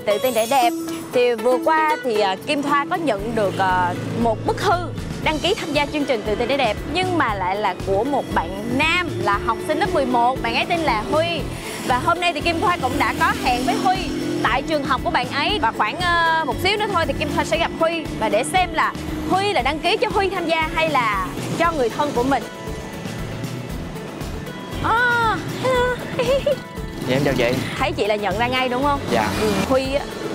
mình Tự Tin Để Đẹp. Thì vừa qua thì Kim Thoa có nhận được một bức thư đăng ký tham gia chương trình Tự Tin Để Đẹp, nhưng mà lại là của một bạn nam, là học sinh lớp 11. Bạn ấy tên là Huy. Và hôm nay thì Kim Thoa cũng đã có hẹn với Huy tại trường học của bạn ấy. Và khoảng một xíu nữa thôi thì Kim Thoa sẽ gặp Huy, và để xem là Huy là đăng ký cho Huy tham gia hay là cho người thân của mình. Dạ em chào chị. Thấy chị là nhận ra ngay đúng không? Dạ. Huy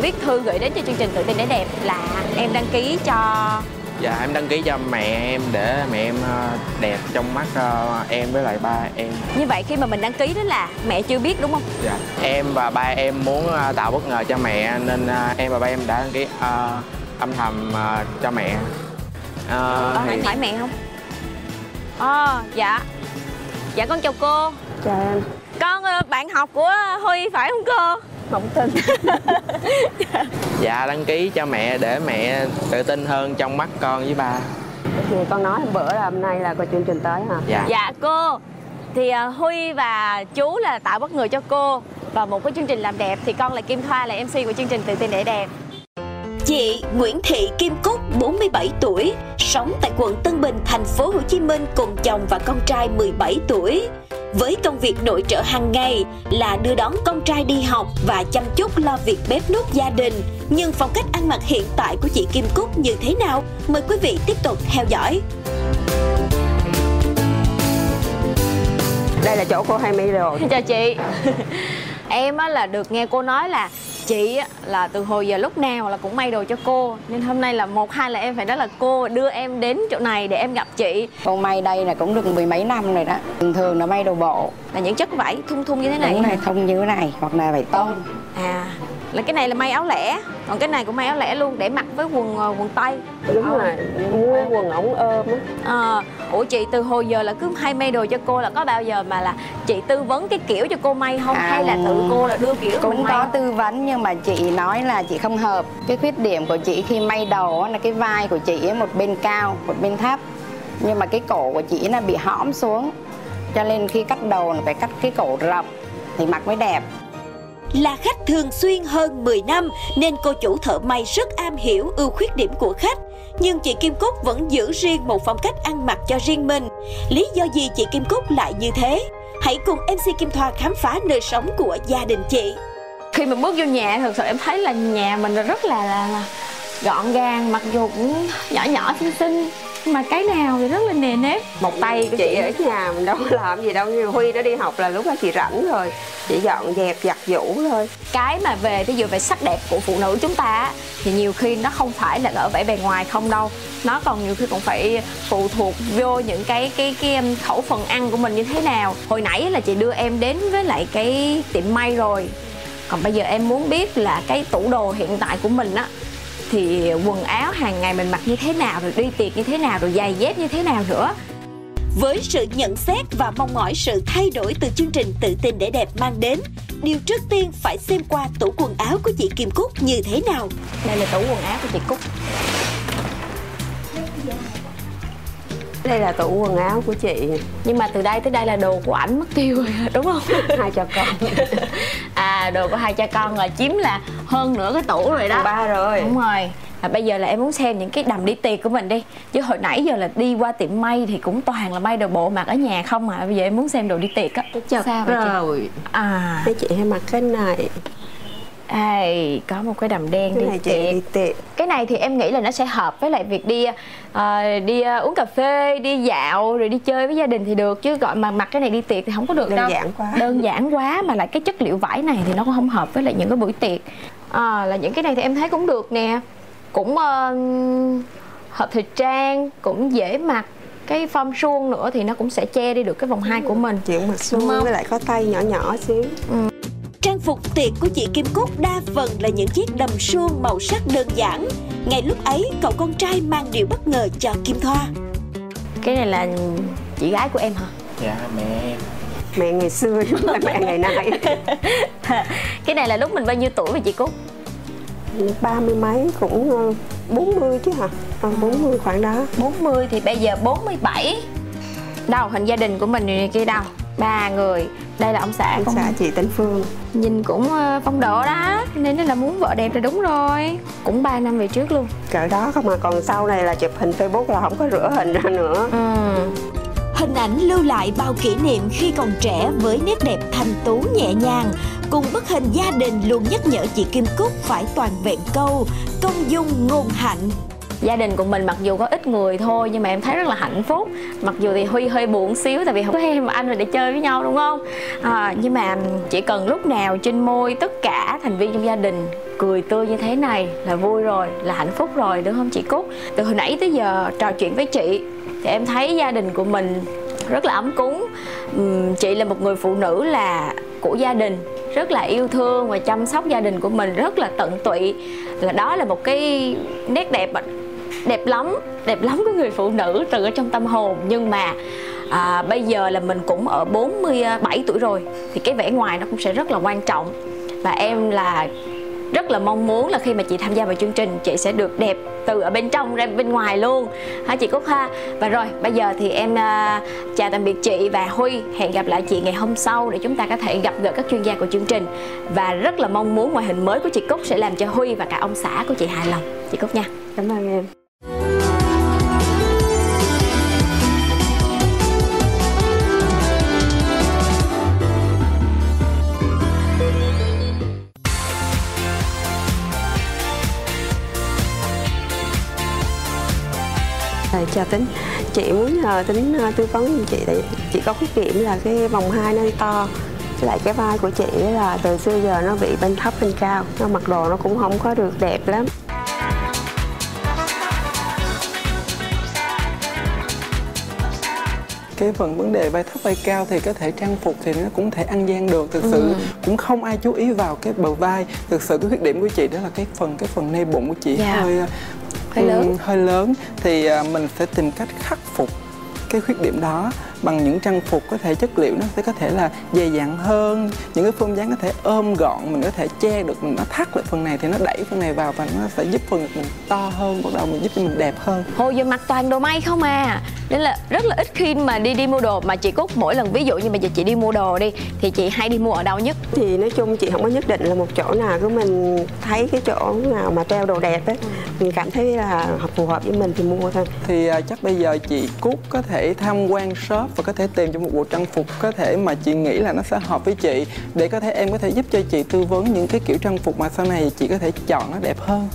viết thư gửi đến cho chương trình Tự Tin Để Đẹp là em đăng ký cho... Dạ em đăng ký cho mẹ em, để mẹ em đẹp trong mắt em với lại ba em. Như vậy khi mà mình đăng ký đó là mẹ chưa biết đúng không? Dạ. Em và ba em muốn tạo bất ngờ cho mẹ, nên em và ba em đã đăng ký âm thầm cho mẹ. Anh hỏi mẹ không? Dạ. Dạ con chào cô. Chào em. Con bạn học của Huy phải không cô? Không tin. Dạ đăng ký cho mẹ để mẹ tự tin hơn trong mắt con với ba. Thì con nói bữa là hôm nay là có chương trình tới hả? Dạ. Dạ cô. Thì Huy và chú là tạo bất ngờ cho cô và một cái chương trình làm đẹp. Thì con là Kim Thoa, là MC của chương trình Tự Tin Để Đẹp. Chị Nguyễn Thị Kim Cúc, 47 tuổi, sống tại quận Tân Bình, thành phố Hồ Chí Minh cùng chồng và con trai 17 tuổi. Với công việc nội trợ hàng ngày là đưa đón con trai đi học và chăm chút lo việc bếp núc gia đình. Nhưng phong cách ăn mặc hiện tại của chị Kim Cúc như thế nào? Mời quý vị tiếp tục theo dõi. Đây là chỗ cô hay may đồ. Chào chị. Em là được nghe cô nói là chị là từ hồi giờ lúc nào là cũng may đồ cho cô, nên hôm nay là một hai là em phải nói là cô đưa em đến chỗ này để em gặp chị. Cô may đây là cũng được mười mấy năm rồi đó. Thường là may đồ bộ, là những chất vải thun như thế này. Đúng này, thun như thế này hoặc là vải tông. Là cái này là may áo lẻ, còn cái này cũng may áo lẻ luôn để mặc với quần tây. Đúng rồi, mua quần ống ôm á. Ủa chị từ hồi giờ là cứ hay may đồ cho cô, là có bao giờ mà là chị tư vấn cái kiểu cho cô may không? Hay là tự cô là đưa kiểu cũng may? Có tư vấn nhưng mà chị nói là chị không hợp. Cái khuyết điểm của chị khi may đồ là cái vai của chị một bên cao, một bên thấp. Nhưng mà cái cổ của chị là bị hõm xuống, cho nên khi cắt đầu là phải cắt cái cổ rộng thì mặc mới đẹp. Là khách thường xuyên hơn 10 năm nên cô chủ thợ may rất am hiểu ưu khuyết điểm của khách. Nhưng chị Kim Cúc vẫn giữ riêng một phong cách ăn mặc cho riêng mình. Lý do gì chị Kim Cúc lại như thế? Hãy cùng MC Kim Thoa khám phá nơi sống của gia đình chị. Khi mà bước vô nhà thực sự em thấy là nhà mình rất là gọn gàng, mặc dù cũng nhỏ xinh xinh mà cái nào thì rất là nề nếp. Một tay của chị ở nhà mình đâu có làm gì đâu, như Huy nó đi học là lúc đó chị rảnh rồi, chị dọn dẹp giặt giũ thôi. Cái mà về ví dụ về sắc đẹp của phụ nữ chúng ta thì nhiều khi nó không phải là ở vẻ bề ngoài không đâu, nó còn nhiều khi cũng phải phụ thuộc vô những cái khẩu phần ăn của mình như thế nào. Hồi nãy là chị đưa em đến với lại cái tiệm may rồi, còn bây giờ em muốn biết là cái tủ đồ hiện tại của mình á, thì quần áo hàng ngày mình mặc như thế nào, rồi đi tiệc như thế nào, rồi giày dép như thế nào nữa. Với sự nhận xét và mong mỏi sự thay đổi từ chương trình Tự Tin Để Đẹp mang đến, điều trước tiên phải xem qua tủ quần áo của chị Kim Cúc như thế nào. Đây là tủ quần áo của chị Cúc. Đây là tủ quần áo của chị. Nhưng mà từ đây tới đây là đồ của ảnh mất tiêu rồi, đúng không? Hai cha con. Đồ của hai cha con là chiếm là hơn nửa cái tủ rồi đó. Ba rồi. Đúng rồi. Bây giờ là em muốn xem những cái đầm đi tiệc của mình đi. Chứ hồi nãy giờ là đi qua tiệm may thì cũng toàn là may đồ bộ mặc ở nhà không mà. Bây giờ em muốn xem đồ đi tiệc á. Sao vậy rồi chị? Cái chị hay mặc cái này. Có một cái đầm đen cái đi tiệc. Cái này thì em nghĩ là nó sẽ hợp với lại việc đi uống cà phê, đi dạo, rồi đi chơi với gia đình thì được. Chứ gọi mà mặc cái này đi tiệc thì không có được đâu. Đơn giản quá. Đơn giản quá, mà lại cái chất liệu vải này thì nó cũng không hợp với lại những cái buổi tiệc. Là những cái này thì em thấy cũng được nè. Cũng hợp thời trang, cũng dễ mặc. Cái form suông nữa thì nó cũng sẽ che đi được cái vòng hai của mình. Chị cũng mặc suông với lại có tay nhỏ xíu. Trang phục tiệc của chị Kim Cúc đa phần là những chiếc đầm suông màu sắc đơn giản. Ngay lúc ấy, cậu con trai mang điều bất ngờ cho Kim Thoa. Cái này là chị gái của em hả? Dạ, mẹ em. Mẹ ngày xưa chứ không phải mẹ ngày nay. Cái này là lúc mình bao nhiêu tuổi vậy chị Cúc? 30 mấy, cũng 40 chứ hả? 40 khoảng đó. 40 thì bây giờ 47. Đâu, hình gia đình của mình này kia đâu? ba người. Đây là ông xã không? Xã chị Tấn Phương. Nhìn cũng phong độ đó, nên là muốn vợ đẹp là đúng rồi. Cũng 3 năm về trước luôn. Cỡ đó không mà còn sau này là chụp hình Facebook là không có rửa hình ra nữa. Hình ảnh lưu lại bao kỷ niệm khi còn trẻ với nét đẹp thanh tú nhẹ nhàng. Cùng bức hình gia đình luôn nhắc nhở chị Kim Cúc phải toàn vẹn câu, công dung ngôn hạnh. Gia đình của mình mặc dù có ít người thôi nhưng mà em thấy rất là hạnh phúc. Mặc dù thì Huy hơi buồn xíu tại vì không có em mà anh rồi để chơi với nhau đúng không? Nhưng mà chỉ cần lúc nào trên môi tất cả thành viên trong gia đình cười tươi như thế này là vui rồi, là hạnh phúc rồi đúng không chị Cúc? Từ hồi nãy tới giờ trò chuyện với chị thì em thấy gia đình của mình rất là ấm cúng. Chị là một người phụ nữ là của gia đình, rất là yêu thương và chăm sóc gia đình của mình rất là tận tụy. Là đó là một cái nét đẹp đẹp lắm của người phụ nữ từ ở trong tâm hồn. Nhưng mà bây giờ là mình cũng ở 47 tuổi rồi thì cái vẻ ngoài nó cũng sẽ rất là quan trọng. Và em là rất là mong muốn là khi mà chị tham gia vào chương trình chị sẽ được đẹp từ ở bên trong ra bên ngoài luôn hả chị Cúc ha? Và rồi bây giờ thì em chào tạm biệt chị và Huy, hẹn gặp lại chị ngày hôm sau để chúng ta có thể gặp gỡ các chuyên gia của chương trình. Và rất là mong muốn ngoại hình mới của chị Cúc sẽ làm cho Huy và cả ông xã của chị hài lòng chị Cúc nha. Cảm ơn em. Chào Tính, chị muốn nhờ Tính tư vấn cho chị tại chị có khuyết điểm là cái vòng hai nó to, với lại cái vai của chị là từ xưa giờ nó bị bên thấp bên cao, nó mặc đồ nó cũng không có được đẹp lắm. Cái phần vấn đề vai thấp vai cao thì có thể trang phục thì nó cũng thể ăn gian được, thực sự cũng không ai chú ý vào cái bờ vai. Thực sự cái khuyết điểm của chị đó là cái phần nây bụng của chị hơi lớn thì mình sẽ tìm cách khắc phục cái khuyết điểm đó bằng những trang phục có thể chất liệu nó sẽ có thể là dày dặn hơn, những cái form dáng có thể ôm gọn, mình có thể che được, mình nó thắt lại phần này thì nó đẩy phần này vào và nó sẽ giúp phần ngực mình to hơn, bắt đầu mình giúp cho mình đẹp hơn. Hồi giờ mặc toàn đồ may không à, nên là rất là ít khi mà đi mua đồ. Mà chị Cúc mỗi lần ví dụ như bây giờ chị đi mua đồ đi thì chị hay đi mua ở đâu nhất? Thì nói chung chị không có nhất định là một chỗ nào, cứ mình thấy cái chỗ nào mà treo đồ đẹp ấy, mình cảm thấy là phù hợp với mình thì mua thôi. Thì chắc bây giờ chị Cúc có thể tham quan shop và có thể tìm cho một bộ trang phục có thể mà chị nghĩ là nó sẽ hợp với chị, để có thể em có thể giúp cho chị tư vấn những cái kiểu trang phục mà sau này chị có thể chọn nó đẹp hơn,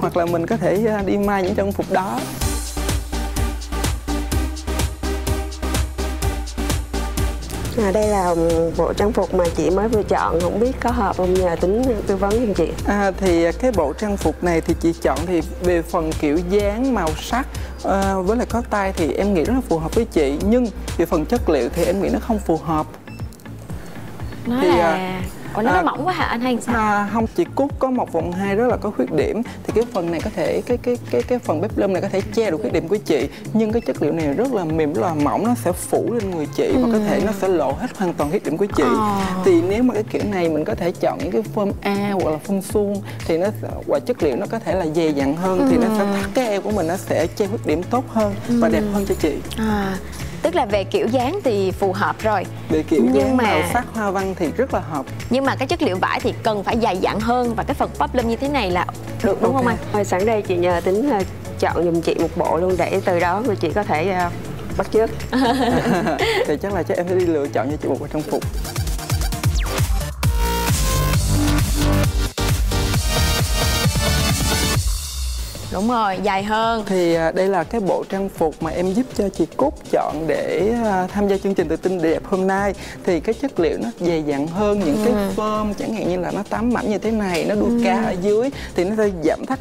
hoặc là mình có thể đi mai những trang phục đó. Đây là bộ trang phục mà chị mới vừa chọn, không biết có hợp không, nhờ Tính tư vấn cho chị. Thì cái bộ trang phục này thì chị chọn thì về phần kiểu dáng, màu sắc với lại có tay thì em nghĩ rất là phù hợp với chị, nhưng về phần chất liệu thì em nghĩ nó không phù hợp. Nó thì, nó mỏng quá hả anh hay sao? Không, chị Cúc có một vòng hai rất là có khuyết điểm, thì cái phần này có thể cái phần bếp lum này có thể che được khuyết điểm của chị, nhưng cái chất liệu này rất là mềm, rất là mỏng, nó sẽ phủ lên người chị và có thể nó sẽ lộ hết hoàn toàn khuyết điểm của chị. Thì nếu mà cái kiểu này mình có thể chọn những cái form A hoặc là form suông thì nó và chất liệu nó có thể là dày dặn hơn thì nó sẽ thắt cái eo của mình, nó sẽ che khuyết điểm tốt hơn và đẹp hơn cho chị. Tức là về kiểu dáng thì phù hợp rồi, về kiểu dáng màu sắc hoa văn thì rất là hợp, nhưng mà cái chất liệu vải thì cần phải dày dặn hơn, và cái phần pop lum như thế này là được đúng không anh? Thôi sẵn đây chị nhờ Tính là chọn giùm chị một bộ luôn, để từ đó mà chị có thể bắt chước. Thì chắc là em sẽ đi lựa chọn cho chị một bộ trang phục. Đúng rồi, dài hơn. Thì đây là cái bộ trang phục mà em giúp cho chị Cúc chọn để tham gia chương trình Tự Tin Để Đẹp hôm nay. Thì cái chất liệu nó dày dặn hơn, những cái form chẳng hạn như là nó tám mảnh như thế này, nó đuôi cá ở dưới thì nó sẽ giảm thắt,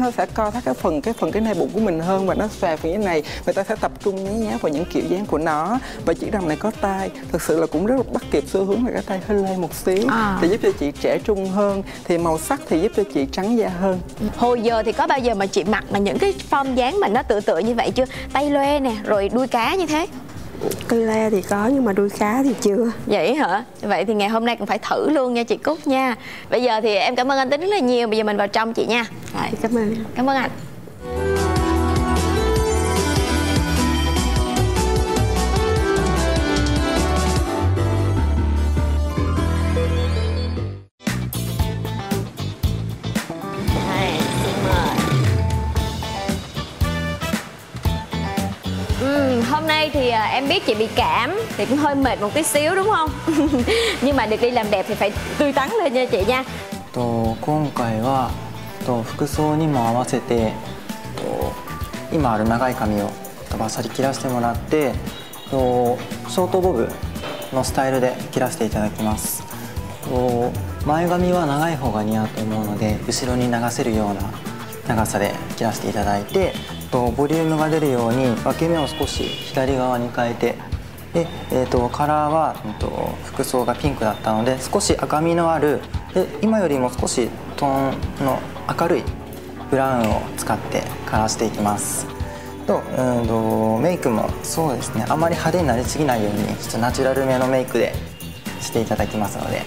nó sẽ co thắt cái phần nai bụng của mình hơn, và nó xòe phần như thế này. Người ta sẽ tập trung nhấn nhá vào những kiểu dáng của nó. Và chiếc đầm này có tay, thực sự là cũng rất là bắt kịp xu hướng là cái tay hơi lên một xíu thì giúp cho chị trẻ trung hơn. Thì màu sắc thì giúp cho chị trắng da hơn. Hồi giờ thì có bao giờ mà chị mặc mà những cái form dáng mà nó tựa như vậy chưa? Tay loe nè, rồi đuôi cá như thế. Tay loe thì có nhưng mà đuôi cá thì chưa. Vậy hả? Vậy thì ngày hôm nay cũng phải thử luôn nha chị Cúc nha. Bây giờ thì em cảm ơn anh Tính rất là nhiều. Bây giờ mình vào trong chị nha. Rồi. Cảm ơn. Cảm ơn anh. nay thì em biết chị bị cảm thì cũng hơi mệt một tí xíu đúng không? Nhưng mà được đi làm đẹp thì phải tươi tắn lên nha chị nha. 今回は服装にも合わせて今ある長い髪をバサリ切らしてもらってショートボブのスタイルで切らせていただきます。前髪は長い方が似合うと思うので後ろに流せるような長さで切らせていただいてボリュームが出るように分け目を少し左側に変えてで、カラーは、服装がピンクだったので少し赤みのあるで今よりも少しトーンの明るいブラウンを使ってカラーしていきます。メイクもそうですねあまり派手になりすぎないようにちょっとナチュラルめのメイクでしていただきますので。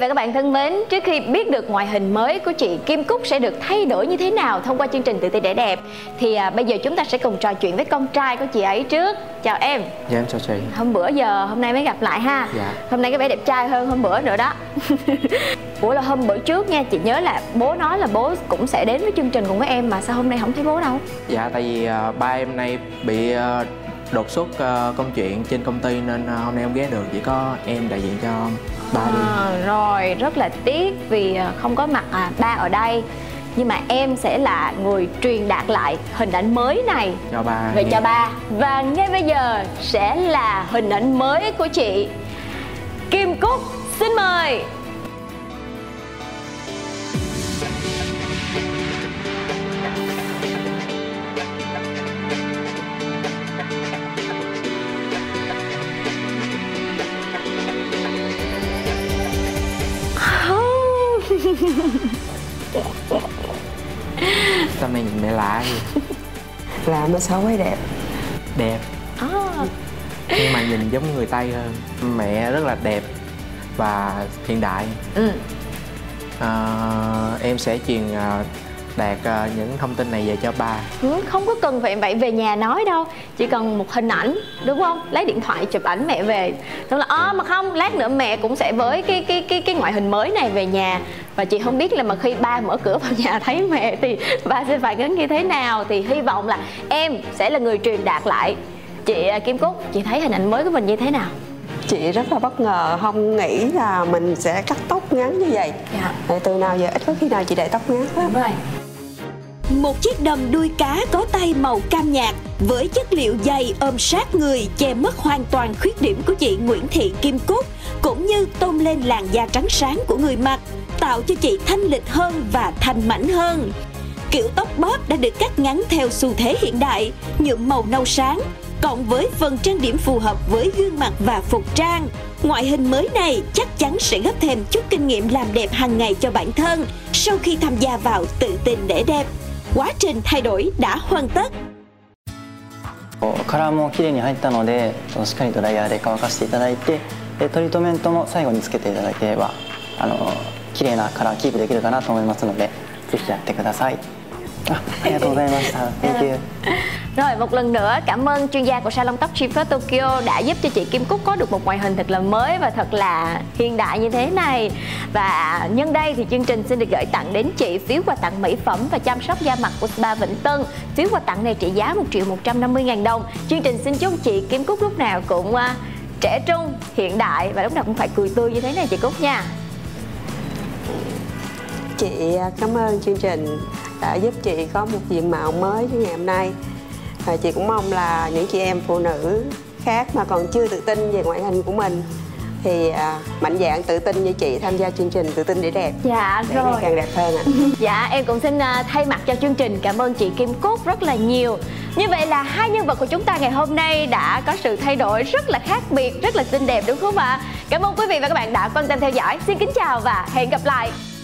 Và các bạn thân mến, trước khi biết được ngoại hình mới của chị Kim Cúc sẽ được thay đổi như thế nào thông qua chương trình Tự tin để đẹp thì bây giờ chúng ta sẽ cùng trò chuyện với con trai của chị ấy trước. Chào em. Dạ em chào chị. Hôm nay mới gặp lại ha. Dạ. Hôm nay có vẻ đẹp trai hơn hôm bữa nữa đó. Ủa là hôm bữa trước nha, chị nhớ là bố nói là bố cũng sẽ đến với chương trình cùng với em mà sao hôm nay không thấy bố đâu? Dạ tại vì ba em nay bị đột xuất công chuyện trên công ty nên hôm nay không ghé được, chỉ có em đại diện cho ba đi. Rồi, rất là tiếc vì không có mặt ba ở đây. Nhưng mà em sẽ là người truyền đạt lại hình ảnh mới này cho ba. Về cho ba. Và ngay bây giờ sẽ là hình ảnh mới của chị Kim Cúc, xin mời. Sao mày nhìn mẹ lạ vậy? Lạ mà xấu hay đẹp? Đẹp nhưng mà nhìn giống người Tây hơn. Mẹ rất là đẹp và hiện đại. Em sẽ truyền đạt những thông tin này về cho ba. Không có cần phải về nhà nói đâu, chỉ cần một hình ảnh đúng không, lấy điện thoại chụp ảnh mẹ về xong là mà không lát nữa mẹ cũng sẽ với cái ngoại hình mới này về nhà. Và chị không biết là mà khi ba mở cửa vào nhà thấy mẹ thì ba sẽ phản ứng như thế nào, thì hy vọng là em sẽ là người truyền đạt lại. Chị Kim Cúc, chị thấy hình ảnh mới của mình như thế nào? Chị rất là bất ngờ, không nghĩ là mình sẽ cắt tóc ngắn như vậy. Dạ. Từ nào giờ ít có khi nào chị để tóc ngắn lắm. Một chiếc đầm đuôi cá có tay màu cam nhạt với chất liệu dày ôm sát người che mất hoàn toàn khuyết điểm của chị Nguyễn Thị Kim Cúc, cũng như tôn lên làn da trắng sáng của người mặc, tạo cho chị thanh lịch hơn và thanh mảnh hơn. Kiểu tóc bóp đã được cắt ngắn theo xu thế hiện đại, nhuộm màu nâu sáng, cộng với phần trang điểm phù hợp với gương mặt và phục trang. Ngoại hình mới này chắc chắn sẽ góp thêm chút kinh nghiệm làm đẹp hàng ngày cho bản thân sau khi tham gia vào Tự tin để đẹp. Quá trình thay đổi đã hoàn tất. カラーも綺麗に入ったので、しっかりドライヤーで乾かしていただいて、トリートメントも最後につけていただければ、綺麗なカラーキープできるかなと思いますので、ぜひやってください。ありがとうございました。Thank you. Rồi, một lần nữa cảm ơn chuyên gia của salon tóc ship Tokyo đã giúp cho chị Kim Cúc có được một ngoại hình thật là mới và thật là hiện đại như thế này. Và nhân đây thì chương trình xin được gửi tặng đến chị phiếu quà tặng mỹ phẩm và chăm sóc da mặt của spa Vĩnh Tân. Phiếu quà tặng này trị giá 1.150.000 đồng. Chương trình xin chúc chị Kim Cúc lúc nào cũng trẻ trung, hiện đại và lúc nào cũng phải cười tươi như thế này chị Cúc nha. Chị cảm ơn chương trình đã giúp chị có một diện mạo mới như ngày hôm nay. Và chị cũng mong là những chị em phụ nữ khác mà còn chưa tự tin về ngoại hình của mình thì mạnh dạn tự tin như chị tham gia chương trình Tự tin để đẹp. Dạ để rồi càng đẹp hơn ạ. Dạ em cũng xin thay mặt cho chương trình cảm ơn chị Kim Cúc rất là nhiều. Như vậy là hai nhân vật của chúng ta ngày hôm nay đã có sự thay đổi rất là khác biệt, rất là xinh đẹp đúng không ạ? Cảm ơn quý vị và các bạn đã quan tâm theo dõi. Xin kính chào và hẹn gặp lại.